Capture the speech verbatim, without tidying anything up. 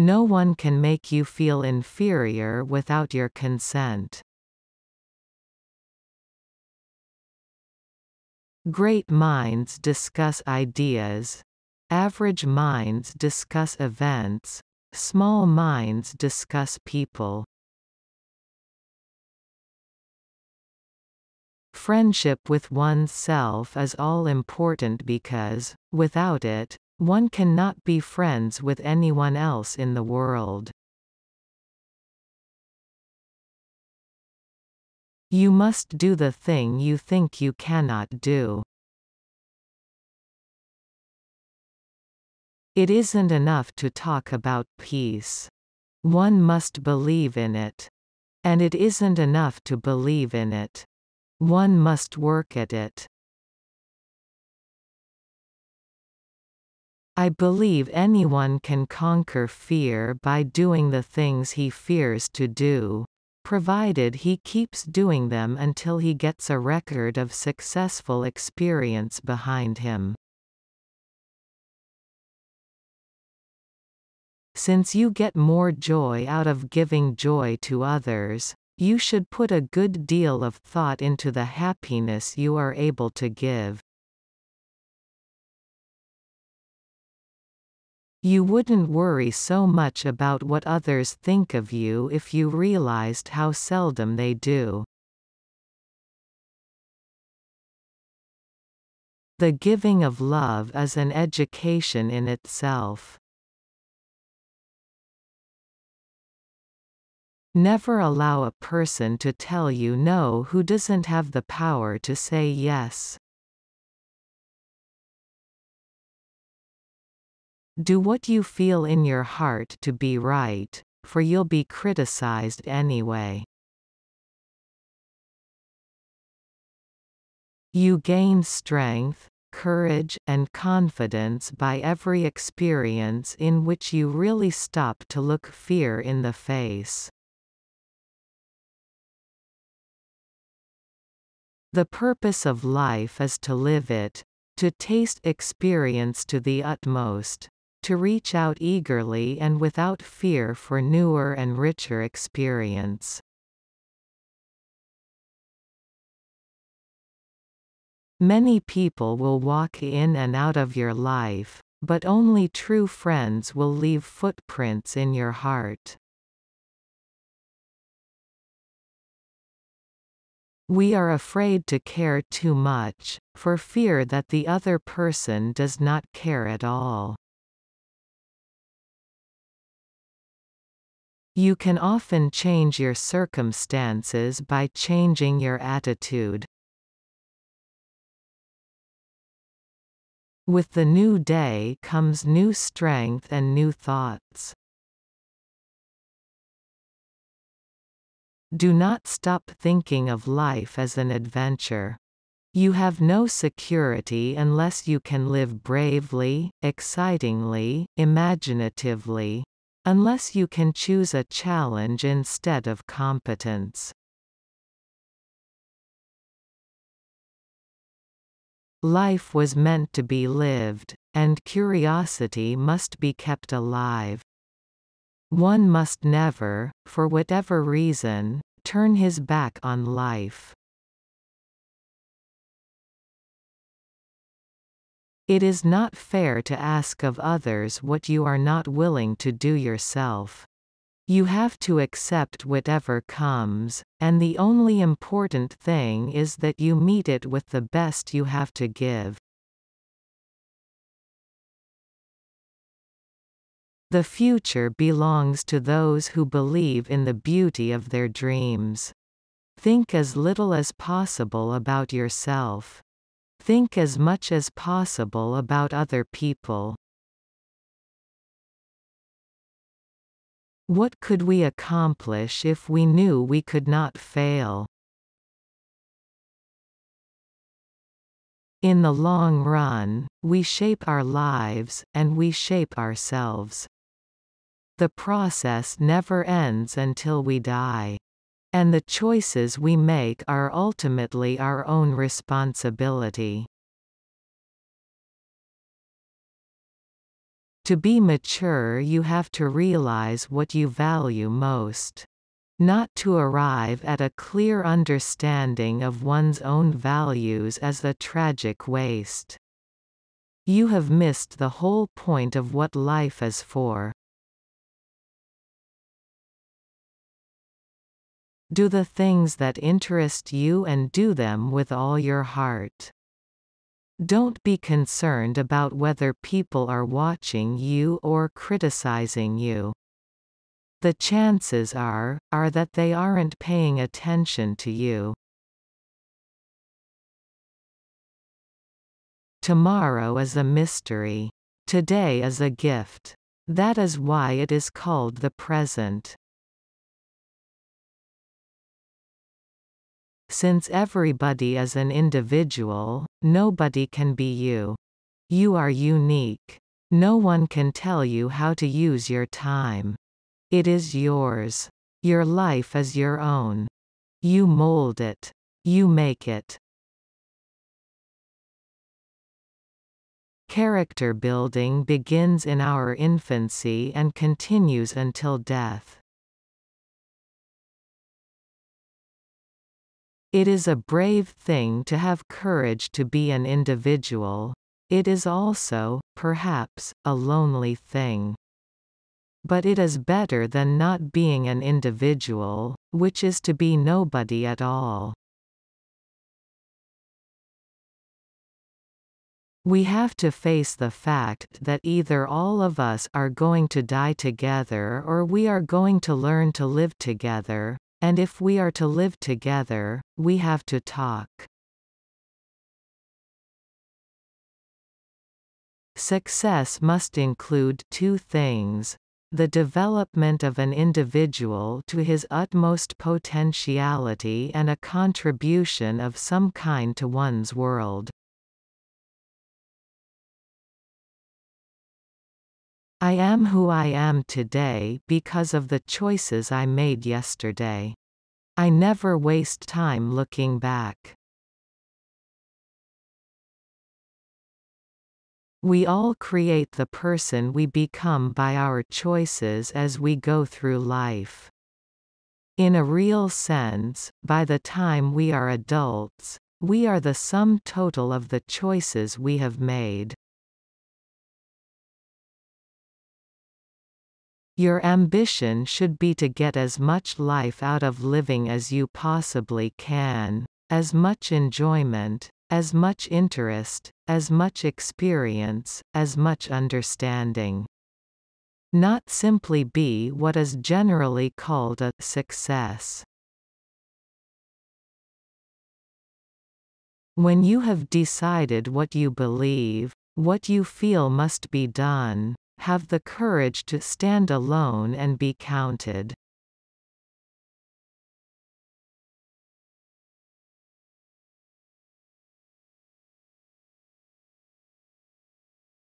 No one can make you feel inferior without your consent. Great minds discuss ideas. Average minds discuss events. Small minds discuss people. Friendship with oneself is all important because, without it, one cannot be friends with anyone else in the world. You must do the thing you think you cannot do. It isn't enough to talk about peace. One must believe in it. And it isn't enough to believe in it. One must work at it. I believe anyone can conquer fear by doing the things he fears to do, provided he keeps doing them until he gets a record of successful experience behind him. Since you get more joy out of giving joy to others, you should put a good deal of thought into the happiness you are able to give. You wouldn't worry so much about what others think of you if you realized how seldom they do. The giving of love is an education in itself. Never allow a person to tell you no who doesn't have the power to say yes. Do what you feel in your heart to be right, for you'll be criticized anyway. You gain strength, courage, and confidence by every experience in which you really stop to look fear in the face. The purpose of life is to live it, to taste experience to the utmost, to reach out eagerly and without fear for newer and richer experience. Many people will walk in and out of your life, but only true friends will leave footprints in your heart. We are afraid to care too much, for fear that the other person does not care at all. You can often change your circumstances by changing your attitude. With the new day comes new strength and new thoughts. Do not stop thinking of life as an adventure. You have no security unless you can live bravely, excitingly, imaginatively, unless you can choose a challenge instead of competence. Life was meant to be lived, and curiosity must be kept alive. One must never, for whatever reason, turn his back on life. It is not fair to ask of others what you are not willing to do yourself. You have to accept whatever comes, and the only important thing is that you meet it with the best you have to give. The future belongs to those who believe in the beauty of their dreams. Think as little as possible about yourself. Think as much as possible about other people. What could we accomplish if we knew we could not fail? In the long run, we shape our lives, and we shape ourselves. The process never ends until we die. And the choices we make are ultimately our own responsibility. To be mature, you have to realize what you value most. Not to arrive at a clear understanding of one's own values is a tragic waste. You have missed the whole point of what life is for. Do the things that interest you and do them with all your heart. Don't be concerned about whether people are watching you or criticizing you. The chances are, are that they aren't paying attention to you. Tomorrow is a mystery. Today is a gift. That is why it is called the present. Since everybody is an individual, nobody can be you. You are unique. No one can tell you how to use your time. It is yours. Your life is your own. You mold it. You make it. Character building begins in our infancy and continues until death. It is a brave thing to have courage to be an individual. It is also, perhaps, a lonely thing. But it is better than not being an individual, which is to be nobody at all. We have to face the fact that either all of us are going to die together or we are going to learn to live together, and if we are to live together, we have to talk. Success must include two things: the development of an individual to his utmost potentiality and a contribution of some kind to one's world. I am who I am today because of the choices I made yesterday. I never waste time looking back. We all create the person we become by our choices as we go through life. In a real sense, by the time we are adults, we are the sum total of the choices we have made. Your ambition should be to get as much life out of living as you possibly can, as much enjoyment, as much interest, as much experience, as much understanding. Not simply be what is generally called a success. When you have decided what you believe, what you feel must be done, have the courage to stand alone and be counted.